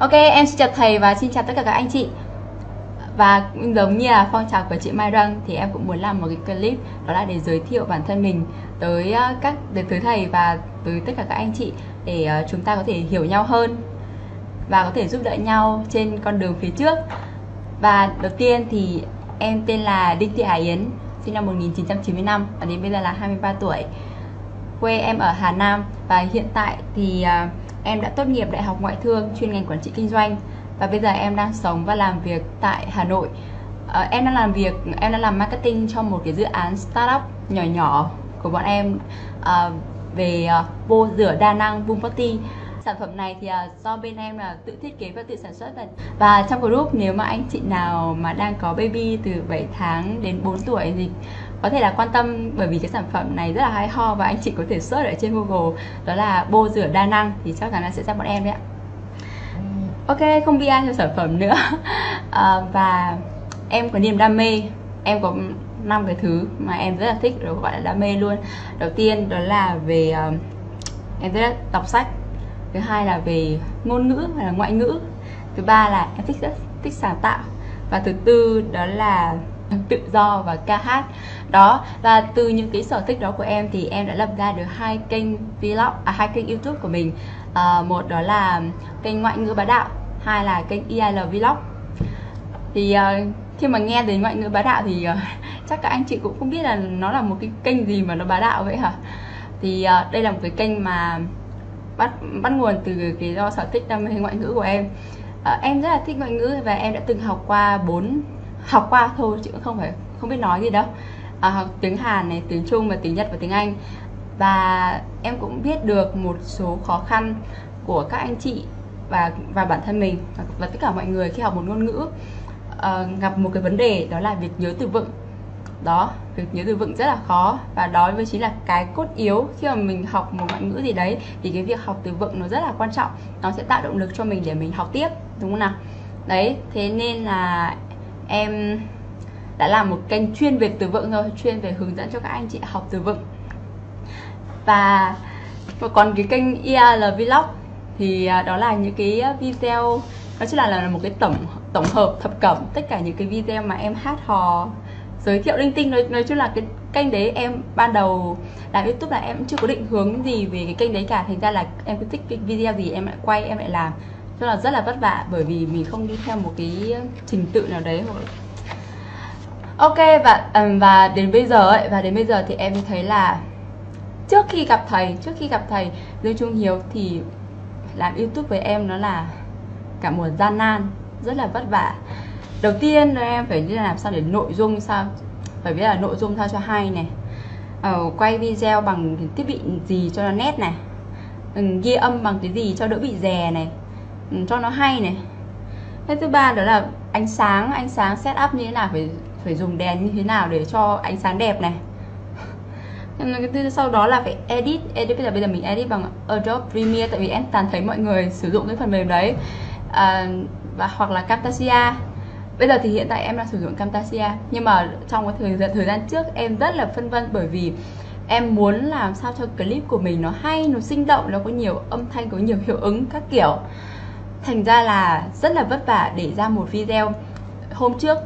Ok, em xin chào thầy và xin chào tất cả các anh chị. Và giống như là phong trào của chị Mai Răng thì em cũng muốn làm một cái clip, đó là để giới thiệu bản thân mình tới tới thầy và tới tất cả các anh chị, để chúng ta có thể hiểu nhau hơn và có thể giúp đỡ nhau trên con đường phía trước. Và đầu tiên thì em tên là Đinh Thị Hải Yến, sinh năm 1995 và đến bây giờ là 23 tuổi. Quê em ở Hà Nam và hiện tại thì em đã tốt nghiệp Đại học Ngoại thương chuyên ngành Quản trị Kinh doanh. Và bây giờ em đang sống và làm việc tại Hà Nội. Em đang làm marketing cho một cái dự án startup nhỏ nhỏ của bọn em về bô rửa đa năng Vung Potty. Sản phẩm này thì do bên em là tự thiết kế và tự sản xuất. Và trong group, nếu mà anh chị nào mà đang có baby từ 7 tháng đến 4 tuổi thì có thể là quan tâm, bởi vì cái sản phẩm này rất là hay ho và anh chị có thể search ở trên Google, đó là bô rửa đa năng thì chắc chắn là sẽ ra bọn em đấy ạ. Ok, không bi ai cho sản phẩm nữa. Và em có niềm đam mê, em có 5 cái thứ mà em rất là thích, rồi gọi là đam mê luôn. Đầu tiên đó là về em rất là đọc sách. Thứ hai là về ngôn ngữ hay là ngoại ngữ. Thứ ba là em rất thích sáng tạo. Và thứ tư đó là tự do và ca hát. Đó, và từ những cái sở thích đó của em thì em đã lập ra được 2 kênh YouTube của mình. Một đó là kênh Ngoại ngữ Bá Đạo, hai là kênh IL Vlog. Thì khi mà nghe đến Ngoại ngữ Bá Đạo thì chắc các anh chị cũng không biết là nó là một cái kênh gì mà nó bá đạo vậy hả? Thì đây là một cái kênh mà bắt nguồn từ cái do sở thích đam mê ngoại ngữ của em. Em rất là thích ngoại ngữ và em đã từng học qua học qua thôi chứ cũng không biết nói gì đâu. Học tiếng Hàn này, tiếng Trung và tiếng Nhật và tiếng Anh. Và em cũng biết được một số khó khăn của các anh chị và bản thân mình và tất cả mọi người khi học một ngôn ngữ, gặp một cái vấn đề đó là việc nhớ từ vựng. Đó, việc nhớ từ vựng rất là khó và đó mới chính là cái cốt yếu khi mà mình học một ngoại ngữ gì đấy, thì cái việc học từ vựng nó rất là quan trọng, nó sẽ tạo động lực cho mình để mình học tiếp, đúng không nào? Đấy, thế nên là em đã làm một kênh chuyên về từ vựng thôi, chuyên về hướng dẫn cho các anh chị học từ vựng. Và còn cái kênh IL Vlog thì đó là những cái video, nó chính là một cái tổng hợp thập cẩm tất cả những cái video mà em hát hò, giới thiệu linh tinh. Nói chung là cái kênh đấy em ban đầu làm YouTube là em chưa có định hướng gì về cái kênh đấy cả, thành ra là em cứ thích cái video gì em lại quay, em lại làm, cho là rất là vất vả bởi vì mình không đi theo một cái trình tự nào đấy. Ok, và đến bây giờ thì em thấy là trước khi gặp thầy Dương Trung Hiếu thì làm YouTube với em nó là cả một gian nan, rất là vất vả. Đầu tiên là em phải làm sao để nội dung sao cho hay này, quay video bằng thiết bị gì cho nó nét này, ghi âm bằng cái gì cho đỡ bị dè này, cho nó hay này. Cái thứ ba đó là ánh sáng set up như thế nào, phải dùng đèn như thế nào để cho ánh sáng đẹp này. Sau đó là phải edit. Bây giờ mình edit bằng Adobe Premiere, tại vì em toàn thấy mọi người sử dụng cái phần mềm đấy, và hoặc là Camtasia. Bây giờ thì hiện tại em đang sử dụng Camtasia, nhưng mà trong cái thời gian trước em rất là phân vân, bởi vì em muốn làm sao cho clip của mình nó hay, nó sinh động, nó có nhiều âm thanh, có nhiều hiệu ứng các kiểu. Thành ra là rất là vất vả để ra một video. Hôm trước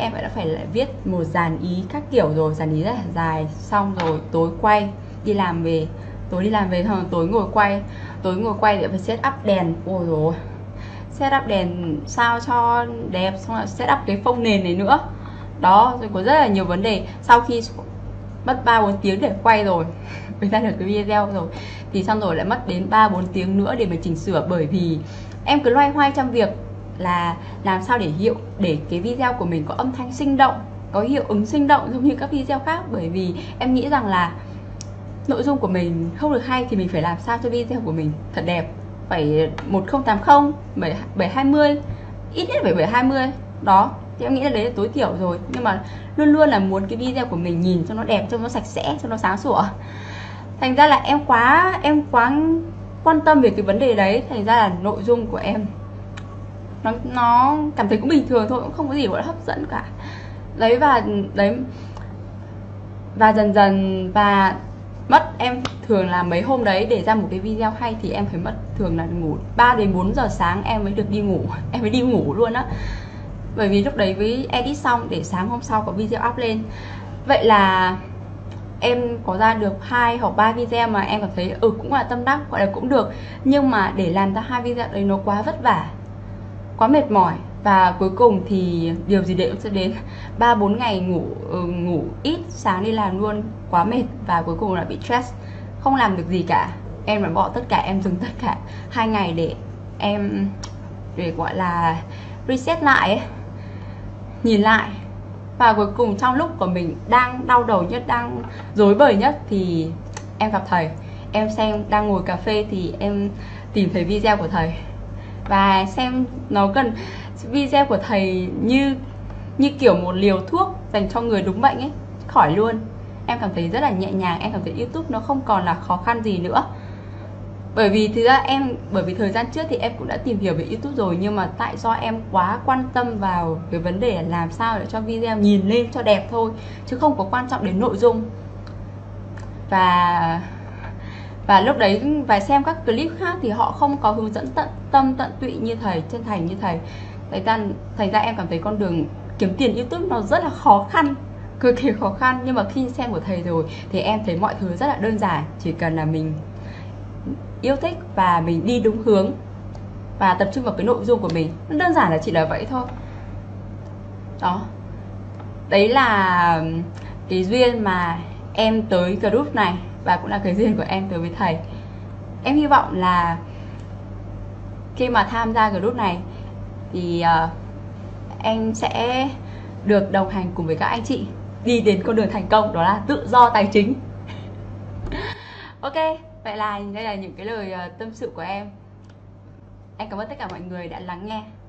em đã phải viết một dàn ý các kiểu rồi, dàn ý rất là dài, xong rồi tối quay đi làm về, tối ngồi quay để phải set up đèn, ôi rồi set up đèn sao cho đẹp, xong rồi set up cái phông nền này nữa. Đó, rồi có rất là nhiều vấn đề. Sau khi mất 3-4 tiếng để quay rồi mới ra được cái video rồi, thì xong rồi lại mất đến 3-4 tiếng nữa để mình chỉnh sửa, bởi vì em cứ loay hoay trong việc là làm sao để cái video của mình có âm thanh sinh động, có hiệu ứng sinh động giống như các video khác. Bởi vì em nghĩ rằng là nội dung của mình không được hay thì mình phải làm sao cho video của mình thật đẹp, phải 1080, 720, ít nhất phải 720. Đó, thì em nghĩ là đấy là tối thiểu rồi, nhưng mà luôn luôn là muốn cái video của mình nhìn cho nó đẹp, cho nó sạch sẽ, cho nó sáng sủa. Thành ra là em quá quan tâm về cái vấn đề đấy, thành ra là nội dung của em nó cảm thấy cũng bình thường thôi, cũng không có gì gọi là hấp dẫn cả. Đấy, và dần dần và mất em thường là mấy hôm đấy để ra một cái video hay thì em phải mất thường là ngủ 3 đến 4 giờ sáng em mới được đi ngủ, em mới đi ngủ luôn á. Bởi vì lúc đấy với edit xong để sáng hôm sau có video up lên. Vậy là em có ra được 2 hoặc 3 video mà em cảm thấy cũng là tâm đắc, gọi là cũng được. Nhưng mà để làm ra 2 video đấy nó quá vất vả, quá mệt mỏi. Và cuối cùng thì điều gì cũng sẽ đến, 3-4 ngày ngủ ít, sáng đi làm luôn, quá mệt. Và cuối cùng là bị stress, không làm được gì cả. Em đã bỏ tất cả, em dừng tất cả 2 ngày để em, để gọi là reset lại ấy. Nhìn lại. Và cuối cùng trong lúc của mình đang đau đầu nhất, đang rối bời nhất thì em gặp thầy. Em xem, đang ngồi cà phê thì em tìm thấy video của thầy. Và xem nó gần, video của thầy như kiểu một liều thuốc dành cho người đúng bệnh ấy, khỏi luôn. Em cảm thấy rất là nhẹ nhàng, em cảm thấy YouTube nó không còn là khó khăn gì nữa. Bởi vì thực ra em, bởi vì thời gian trước thì em cũng đã tìm hiểu về YouTube rồi, nhưng mà tại do em quá quan tâm vào cái vấn đề là làm sao để cho video nhìn lên cho đẹp thôi, chứ không có quan trọng đến nội dung. Và lúc đấy và xem các clip khác thì họ không có hướng dẫn tận tâm tận tụy như thầy, chân thành như thầy. Thành ra em cảm thấy con đường kiếm tiền YouTube nó rất là khó khăn, cực kỳ khó khăn. Nhưng mà khi xem của thầy rồi thì em thấy mọi thứ rất là đơn giản, chỉ cần là mình yêu thích và mình đi đúng hướng và tập trung vào cái nội dung của mình. Nó đơn giản là chỉ là vậy thôi. Đó. Đấy là cái duyên mà em tới group này và cũng là cái duyên của em tới với thầy. Em hy vọng là khi mà tham gia group này thì em sẽ được đồng hành cùng với các anh chị đi đến con đường thành công, đó là tự do tài chính. Ok, vậy là đây là những cái lời tâm sự của em. Em cảm ơn tất cả mọi người đã lắng nghe.